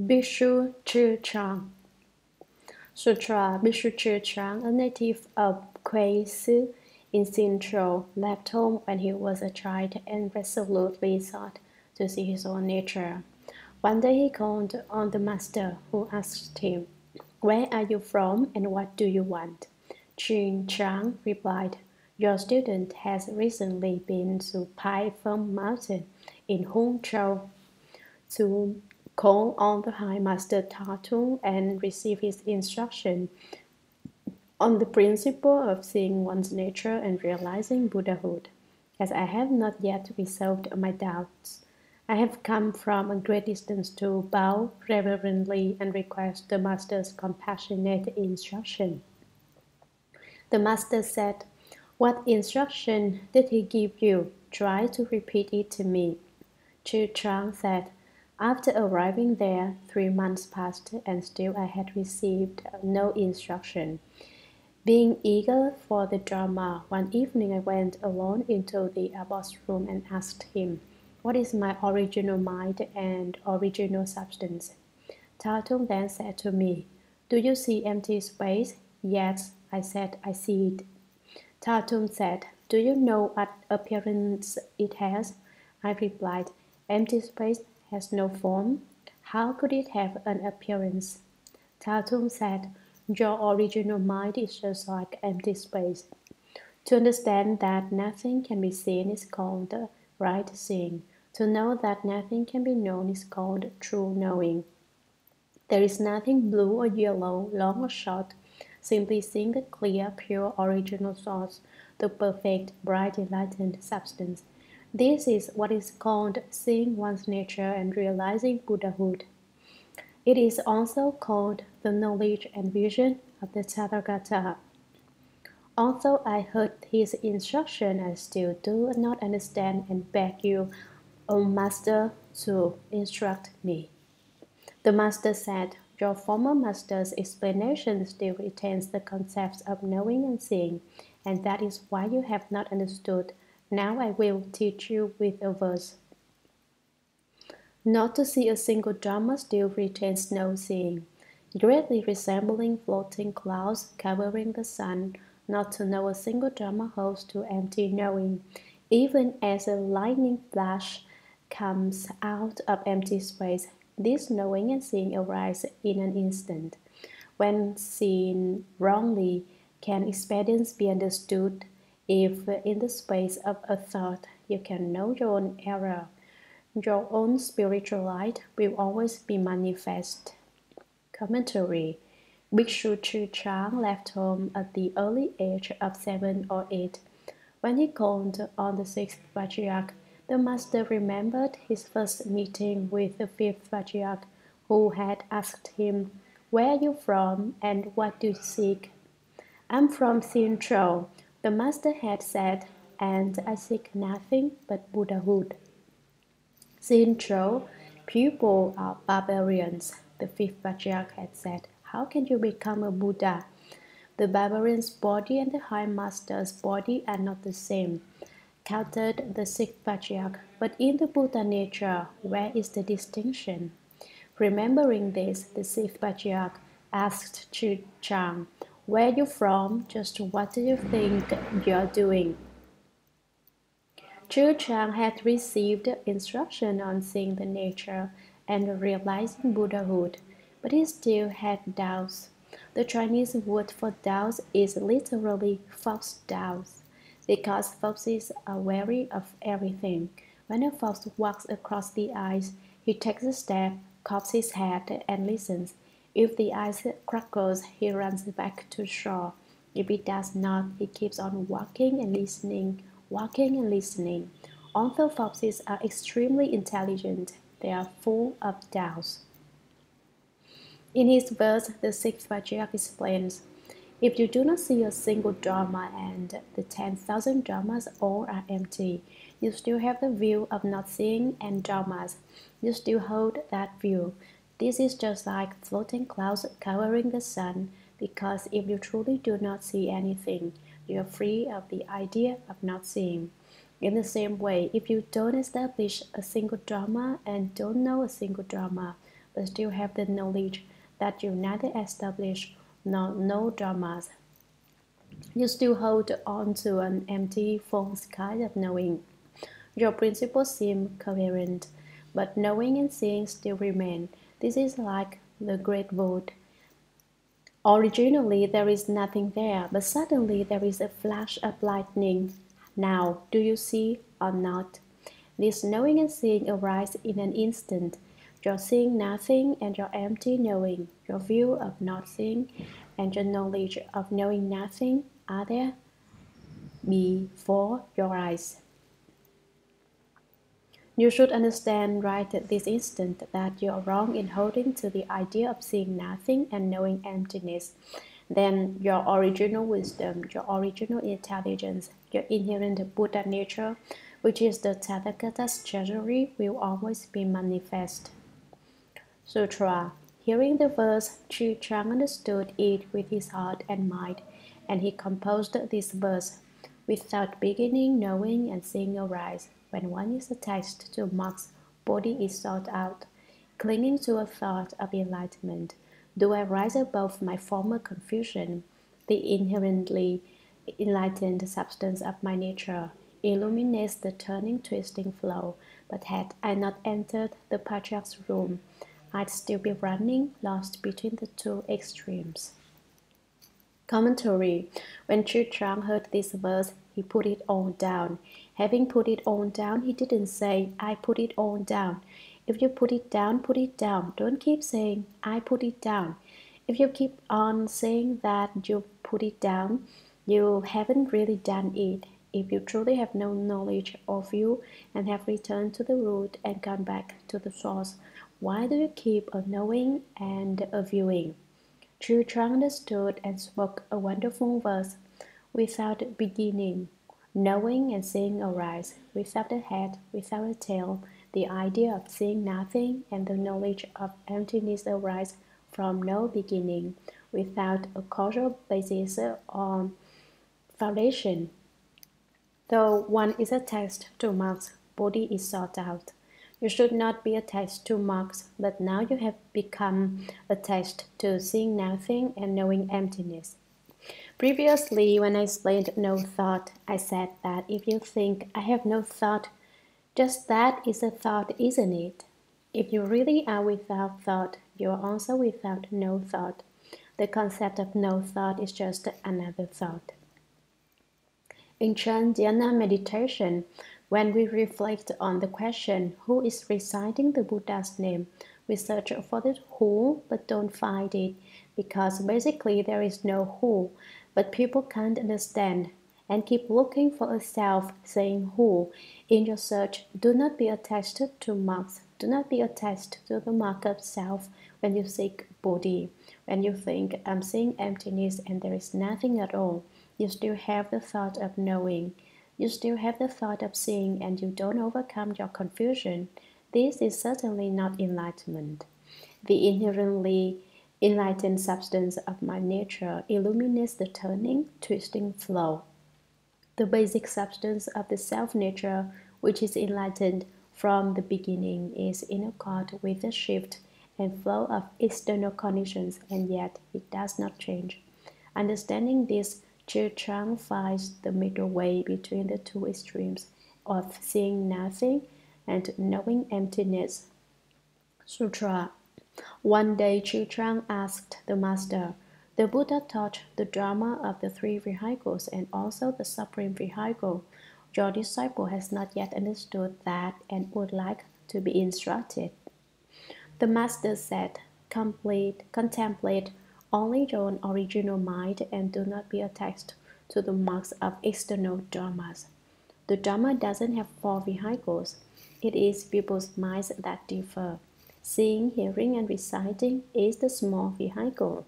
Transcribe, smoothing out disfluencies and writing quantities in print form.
Bishu Chih Chang. Sutra Bishu Chih Chang, a native of Kuei Si in Xinzhou, left home when he was a child and resolutely sought to see his own nature. One day he called on the master, who asked him, "Where are you from and what do you want?" Chih Chang replied, "Your student has recently been to Baifeng Mountain in Hongzhou to call on the High Master Tartung and receive his instruction on the principle of seeing one's nature and realizing Buddhahood. As I have not yet resolved my doubts, I have come from a great distance to bow reverently and request the Master's compassionate instruction." The Master said, "What instruction did he give you? Try to repeat it to me." Chih Chang said, "After arriving there, 3 months passed and still I had received no instruction. Being eager for the Dharma, one evening I went alone into the abbot's room and asked him, 'What is my original mind and original substance?' Tartung then said to me, 'Do you see empty space?' 'Yes,' I said, 'I see it.' Tartung said, 'Do you know what appearance it has?' I replied, 'Empty space has no form. How could it have an appearance?' Tartung said, 'Your original mind is just like empty space. To understand that nothing can be seen is called right seeing. To know that nothing can be known is called true knowing. There is nothing blue or yellow, long or short. Simply seeing the clear, pure, original source, the perfect, bright, enlightened substance. This is what is called seeing one's nature and realizing Buddhahood. It is also called the knowledge and vision of the Tathagata. Although I heard his instruction, I still do not understand and beg you, O Master, to instruct me.' The Master said, 'Your former master's explanation still retains the concepts of knowing and seeing, and that is why you have not understood. Now I will teach you with a verse. Not to see a single Dharma still retains no seeing. Greatly resembling floating clouds covering the sun, not to know a single Dharma holds to empty knowing. Even as a lightning flash comes out of empty space, this knowing and seeing arise in an instant. When seen wrongly, can experience be understood? If in the space of a thought you can know your own error, your own spiritual light will always be manifest.'" Commentary: Bishu Chih Chang left home at the early age of 7 or 8. When he called on the 6th Patriarch, the Master remembered his first meeting with the 5th Patriarch, who had asked him, "Where are you from and what do you seek?" "I'm from Xinzhou," the Master had said, "and I seek nothing but Buddhahood." "Xinzhou, people are barbarians," the 5th Patriarch had said. "How can you become a Buddha? The barbarian's body and the High Master's body are not the same," countered the 6th Patriarch, "but in the Buddha nature, where is the distinction?" Remembering this, the 6th Patriarch asked Chih Chang, "Where are you from? Just what do you think you're doing?" Chih Chang had received instruction on seeing the nature and realizing Buddhahood, but he still had doubts. The Chinese word for doubts is literally false doubts, because foxes are wary of everything. When a fox walks across the ice, he takes a step, cocks his head, and listens. If the ice crackles, he runs back to shore. If it does not, he keeps on walking and listening, walking and listening. Although foxes are extremely intelligent, they are full of doubts. In his verse, the 6th Patriarch explains, "If you do not see a single Dharma and the 10,000 Dharmas all are empty, you still have the view of not seeing and Dharmas. You still hold that view. This is just like floating clouds covering the sun, because if you truly do not see anything, you are free of the idea of not seeing. In the same way, if you don't establish a single Dharma and don't know a single Dharma, but still have the knowledge that you neither establish nor know dharmas. You still hold on to an empty, false kind of knowing. Your principles seem coherent, but knowing and seeing still remain. This is like the Great Void. Originally there is nothing there, but suddenly there is a flash of lightning. Now, do you see or not? This knowing and seeing arise in an instant. Your seeing nothing and your empty knowing, your view of nothing and your knowledge of knowing nothing are there before your eyes. You should understand right at this instant that you are wrong in holding to the idea of seeing nothing and knowing emptiness. Then your original wisdom, your original intelligence, your inherent Buddha nature, which is the Tathagata's treasury, will always be manifest. Sutra. Hearing the verse, Chih Chang understood it with his heart and mind, and he composed this verse. Without beginning, knowing and seeing arise. When one is attached to moksha, body is sought out, clinging to a thought of enlightenment. Do I rise above my former confusion, the inherently enlightened substance of my nature? Illuminates the turning, twisting flow, but had I not entered the Patriarch's room, I'd still be running, lost between the two extremes. Commentary. When Chih Chang heard this verse, he put it all down. Having put it all down, he didn't say, I put it all down. If you put it down, don't keep saying, I put it down. If you keep on saying that you put it down, you haven't really done it. If you truly have no knowledge of you and have returned to the root and gone back to the source, why do you keep a knowing and a viewing? Chih Chang understood and spoke a wonderful verse. Without beginning, knowing and seeing arise. Without a head, without a tail, the idea of seeing nothing and the knowledge of emptiness arise from no beginning, without a causal basis or foundation. Though one is attached to moksha, body is sought out. You should not be attached to moksha, but now you have become attached to seeing nothing and knowing emptiness. Previously, when I explained no thought, I said that if you think I have no thought, just that is a thought, isn't it? If you really are without thought, you are also without no thought. The concept of no thought is just another thought. In Chan Dhyana meditation, when we reflect on the question, who is reciting the Buddha's name, we search for the who but don't find it, because basically there is no who, but people can't understand and keep looking for a self saying who. In your search, do not be attached to moksha, do not be attached to the mark of self when you seek body. When you think, I'm seeing emptiness and there is nothing at all, you still have the thought of knowing. You still have the thought of seeing, and you don't overcome your confusion. This is certainly not enlightenment. The inherently enlightened substance of my nature illuminates the turning, twisting flow. The basic substance of the self-nature, which is enlightened from the beginning, is in accord with the shift and flow of external conditions, and yet it does not change. Understanding this, Chih Chang finds the middle way between the two extremes of seeing nothing and knowing emptiness. Sutra. One day Chih Chang asked the Master, the Buddha taught the Dharma of the three vehicles and also the Supreme Vehicle. Your disciple has not yet understood that and would like to be instructed. The Master said, contemplate only your own original mind and do not be attached to the marks of external dharmas. The dharma doesn't have four vehicles. It is people's minds that differ. Seeing, hearing, and reciting is the small vehicle.